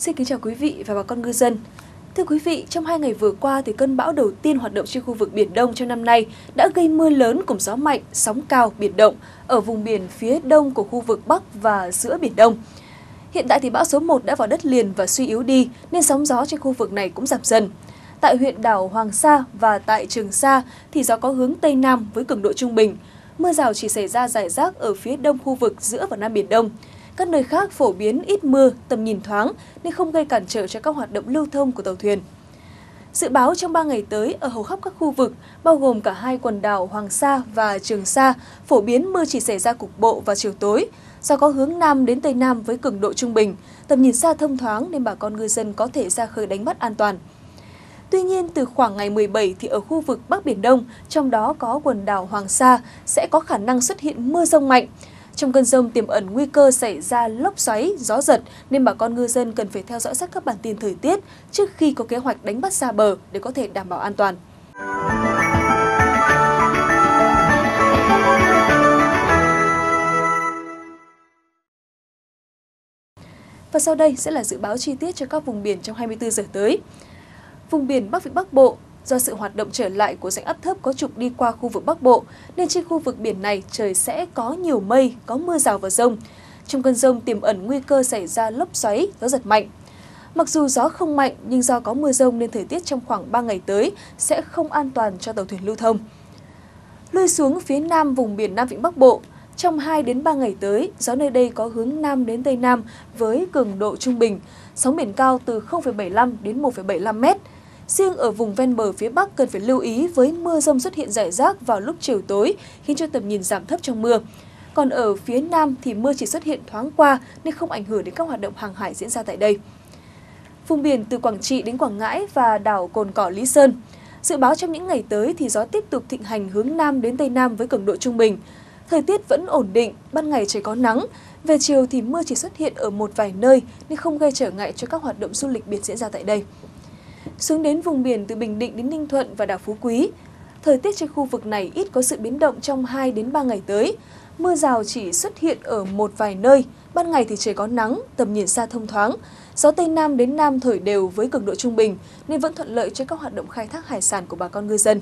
Xin kính chào quý vị và bà con ngư dân. Thưa quý vị, trong 2 ngày vừa qua thì cơn bão đầu tiên hoạt động trên khu vực Biển Đông trong năm nay đã gây mưa lớn cùng gió mạnh, sóng cao, biển động ở vùng biển phía đông của khu vực Bắc và giữa Biển Đông. Hiện tại thì bão số 1 đã vào đất liền và suy yếu đi nên sóng gió trên khu vực này cũng giảm dần. Tại huyện đảo Hoàng Sa và tại Trường Sa thì gió có hướng Tây Nam với cường độ trung bình. Mưa rào chỉ xảy ra rải rác ở phía đông khu vực giữa và Nam Biển Đông. Các nơi khác phổ biến ít mưa, tầm nhìn thoáng nên không gây cản trở cho các hoạt động lưu thông của tàu thuyền. Dự báo trong 3 ngày tới ở hầu khắp các khu vực, bao gồm cả hai quần đảo Hoàng Sa và Trường Sa, phổ biến mưa chỉ xảy ra cục bộ vào chiều tối. Do có hướng Nam đến Tây Nam với cường độ trung bình, tầm nhìn xa thông thoáng nên bà con ngư dân có thể ra khơi đánh bắt an toàn. Tuy nhiên, từ khoảng ngày 17 thì ở khu vực Bắc Biển Đông, trong đó có quần đảo Hoàng Sa, sẽ có khả năng xuất hiện mưa rông mạnh. Trong cơn dông tiềm ẩn nguy cơ xảy ra lốc xoáy, gió giật nên bà con ngư dân cần phải theo dõi sát các bản tin thời tiết trước khi có kế hoạch đánh bắt xa bờ để có thể đảm bảo an toàn. Và sau đây sẽ là dự báo chi tiết cho các vùng biển trong 24 giờ tới. Vùng biển Bắc Vịnh Bắc Bộ, do sự hoạt động trở lại của rãnh áp thấp có trục đi qua khu vực Bắc Bộ, nên trên khu vực biển này trời sẽ có nhiều mây, có mưa rào và dông. Trong cơn dông tiềm ẩn nguy cơ xảy ra lốc xoáy, gió giật mạnh. Mặc dù gió không mạnh nhưng do có mưa dông nên thời tiết trong khoảng 3 ngày tới sẽ không an toàn cho tàu thuyền lưu thông. Lui xuống phía nam vùng biển Nam Vịnh Bắc Bộ, trong 2 đến 3 ngày tới, gió nơi đây có hướng Nam đến Tây Nam với cường độ trung bình, sóng biển cao từ 0,75 đến 1,75 mét. Riêng ở vùng ven bờ phía Bắc cần phải lưu ý với mưa rông xuất hiện rải rác vào lúc chiều tối khiến cho tầm nhìn giảm thấp trong mưa. Còn ở phía Nam thì mưa chỉ xuất hiện thoáng qua nên không ảnh hưởng đến các hoạt động hàng hải diễn ra tại đây. Vùng biển từ Quảng Trị đến Quảng Ngãi và đảo Cồn Cỏ Lý Sơn. Dự báo trong những ngày tới thì gió tiếp tục thịnh hành hướng Nam đến Tây Nam với cường độ trung bình. Thời tiết vẫn ổn định, ban ngày trời có nắng, về chiều thì mưa chỉ xuất hiện ở một vài nơi nên không gây trở ngại cho các hoạt động du lịch biển diễn ra tại đây. Xuống đến vùng biển từ Bình Định đến Ninh Thuận và đảo Phú Quý, thời tiết trên khu vực này ít có sự biến động trong 2 đến 3 ngày tới. Mưa rào chỉ xuất hiện ở một vài nơi, ban ngày thì trời có nắng, tầm nhìn xa thông thoáng. Gió Tây Nam đến Nam thổi đều với cường độ trung bình nên vẫn thuận lợi cho các hoạt động khai thác hải sản của bà con ngư dân.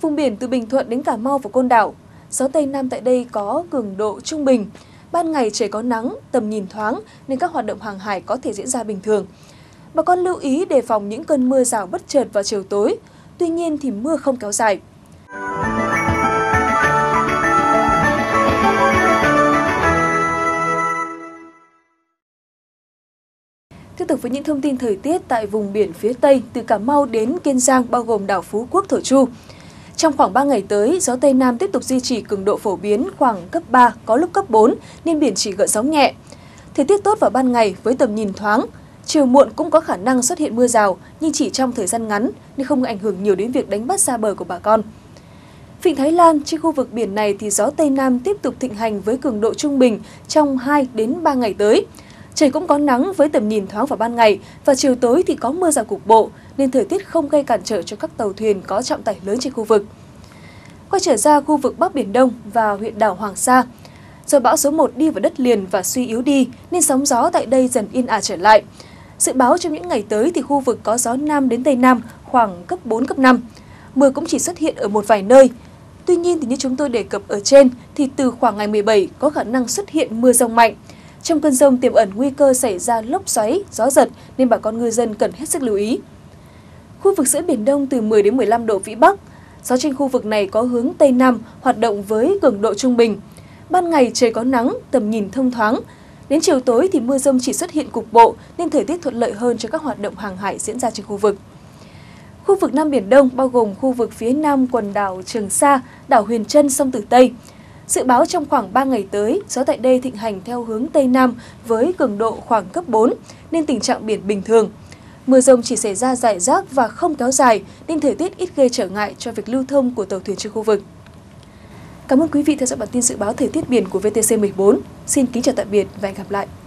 Vùng biển từ Bình Thuận đến Cà Mau và Côn Đảo, gió Tây Nam tại đây có cường độ trung bình. Ban ngày trời có nắng, tầm nhìn thoáng nên các hoạt động hàng hải có thể diễn ra bình thường. Bà con lưu ý đề phòng những cơn mưa rào bất chợt vào chiều tối, tuy nhiên thì mưa không kéo dài. Tiếp tục với những thông tin thời tiết tại vùng biển phía Tây, từ Cà Mau đến Kiên Giang bao gồm đảo Phú Quốc, Thổ Chu. Trong khoảng 3 ngày tới, gió Tây Nam tiếp tục duy trì cường độ phổ biến khoảng cấp 3, có lúc cấp 4, nên biển chỉ gợn sóng nhẹ. Thời tiết tốt vào ban ngày với tầm nhìn thoáng. Chiều muộn cũng có khả năng xuất hiện mưa rào, nhưng chỉ trong thời gian ngắn nên không ảnh hưởng nhiều đến việc đánh bắt xa bờ của bà con. Vịnh Thái Lan, trên khu vực biển này thì gió Tây Nam tiếp tục thịnh hành với cường độ trung bình trong 2 đến 3 ngày tới. Trời cũng có nắng với tầm nhìn thoáng vào ban ngày và chiều tối thì có mưa rào cục bộ nên thời tiết không gây cản trở cho các tàu thuyền có trọng tải lớn trên khu vực. Quay trở ra khu vực Bắc Biển Đông và huyện đảo Hoàng Sa, do bão số 1 đi vào đất liền và suy yếu đi nên sóng gió tại đây dần yên ả trở lại. Dự báo trong những ngày tới thì khu vực có gió Nam đến Tây Nam khoảng cấp 4, cấp 5. Mưa cũng chỉ xuất hiện ở một vài nơi. Tuy nhiên thì như chúng tôi đề cập ở trên thì từ khoảng ngày 17 có khả năng xuất hiện mưa rông mạnh. Trong cơn rông tiềm ẩn nguy cơ xảy ra lốc xoáy, gió giật nên bà con ngư dân cần hết sức lưu ý. Khu vực giữa Biển Đông từ 10 đến 15 độ Vĩ Bắc. Gió trên khu vực này có hướng Tây Nam hoạt động với cường độ trung bình. Ban ngày trời có nắng, tầm nhìn thông thoáng. Đến chiều tối thì mưa rông chỉ xuất hiện cục bộ nên thời tiết thuận lợi hơn cho các hoạt động hàng hải diễn ra trên khu vực. Khu vực Nam Biển Đông bao gồm khu vực phía Nam quần đảo Trường Sa, đảo Huyền Trân, sông Tử Tây. Dự báo trong khoảng 3 ngày tới, gió tại đây thịnh hành theo hướng Tây Nam với cường độ khoảng cấp 4 nên tình trạng biển bình thường. Mưa rông chỉ xảy ra rải rác và không kéo dài nên thời tiết ít gây trở ngại cho việc lưu thông của tàu thuyền trên khu vực. Cảm ơn quý vị theo dõi bản tin dự báo thời tiết biển của VTC14. Xin kính chào tạm biệt và hẹn gặp lại.